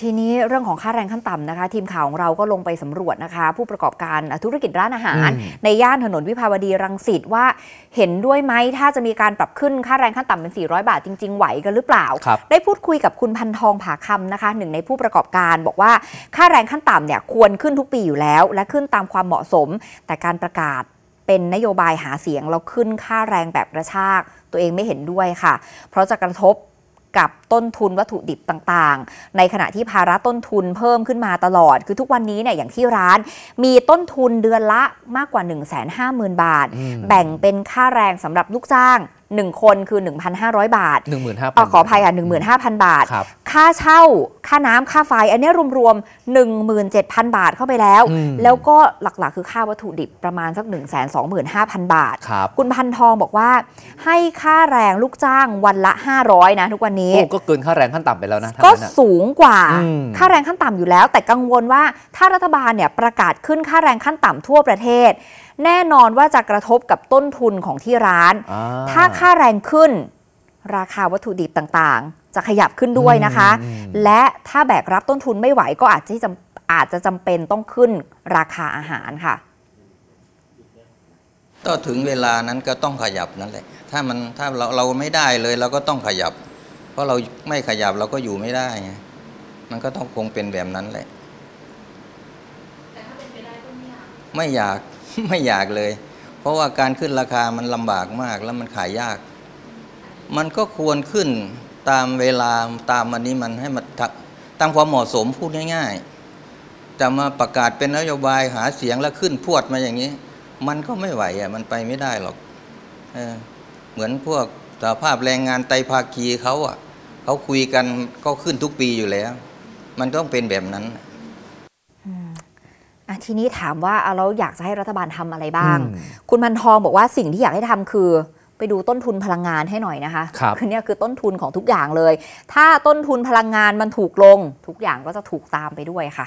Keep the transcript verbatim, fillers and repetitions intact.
ทีนี้เรื่องของค่าแรงขั้นต่ำนะคะทีมข่าวของเราก็ลงไปสำรวจนะคะผู้ประกอบการธุรกิจร้านอาหารในย่านถนนวิภาวดีรังสิตว่าเห็นด้วยไหมถ้าจะมีการปรับขึ้นค่าแรงขั้นต่ำเป็นสี่ร้อยบาทจริงๆไหวกันหรือเปล่าได้พูดคุยกับคุณพันทองผาคำนะคะหนึ่งในผู้ประกอบการบอกว่าค่าแรงขั้นต่ำเนี่ยควรขึ้นทุกปีอยู่แล้วและขึ้นตามความเหมาะสมแต่การประกาศเป็นนโยบายหาเสียงเราขึ้นค่าแรงแบบกระชากตัวเองไม่เห็นด้วยค่ะเพราะจะกระทบกับต้นทุนวัตถุดิบต่างๆในขณะที่ภาระต้นทุนเพิ่มขึ้นมาตลอดคือทุกวันนี้เนี่ยอย่างที่ร้านมีต้นทุนเดือนละมากกว่า หนึ่งแสนห้าหมื่นบาทแบ่งเป็นค่าแรงสำหรับลูกจ้างหนึ่งคนคือ หนึ่งพันห้าร้อยบาท หนึ่งหมื่นห้าพัน ขออภัยค่ะ หนึ่งหมื่นห้าพันบาทค่าเช่าค่าน้ำค่าไฟอันนี้รวมๆ หนึ่งหมื่นเจ็ดพันบาทเข้าไปแล้วแล้วก็หลักๆคือค่าวัตถุดิบประมาณสัก หนึ่งแสนสองหมื่นห้าพันบาท คุณพันทองบอกว่าให้ค่าแรงลูกจ้างวันละห้าร้อยนะทุกวันนี้ก็เกินค่าแรงขั้นต่ำไปแล้วนะก็สูงกว่าค่าแรงขั้นต่ำอยู่แล้วแต่กังวลว่าถ้ารัฐบาลเนี่ยประกาศขึ้นค่าแรงขั้นต่ำทั่วประเทศแน่นอนว่าจะกระทบกับต้นทุนของที่ร้านถ้าค่าแรงขึ้นราคาวัตถุดิบต่างๆจะขยับขึ้นด้วยนะคะและถ้าแบกรับต้นทุนไม่ไหวก็อาจจะอาจจะจำเป็นต้องขึ้นราคาอาหารค่ะก็ถึงเวลานั้นก็ต้องขยับนั่นแหละถ้ามันถ้าเราเราไม่ได้เลยเราก็ต้องขยับเพราะเราไม่ขยับเราก็อยู่ไม่ได้ไงมันก็ต้องคงเป็นแบบนั้นแหละแต่ถ้าเป็นไปได้ก็ไม่อยากไม่อยากไม่อยากเลยเพราะว่าการขึ้นราคามันลำบากมากแล้วมันขายยากมันก็ควรขึ้นตามเวลาตามอันนี้มันให้มันตามความเหมาะสมพูดง่ายๆแต่มาประกาศเป็นนโยบายหาเสียงแล้วขึ้นพวดมาอย่างนี้มันก็ไม่ไหวอ่ะมันไปไม่ได้หรอก เออ เหมือนพวกสหภาพแรงงานไตรภาคีเขาอ่ะเขาคุยกันก็ขึ้นทุกปีอยู่แล้วมันต้องเป็นแบบนั้นทีนี้ถามว่าเราอยากจะให้รัฐบาลทำอะไรบ้างคุณพันทองบอกว่าสิ่งที่อยากให้ทำคือไปดูต้นทุนพลังงานให้หน่อยนะคะคือเนี่ยคือต้นทุนของทุกอย่างเลยถ้าต้นทุนพลังงานมันถูกลงทุกอย่างก็จะถูกตามไปด้วยค่ะ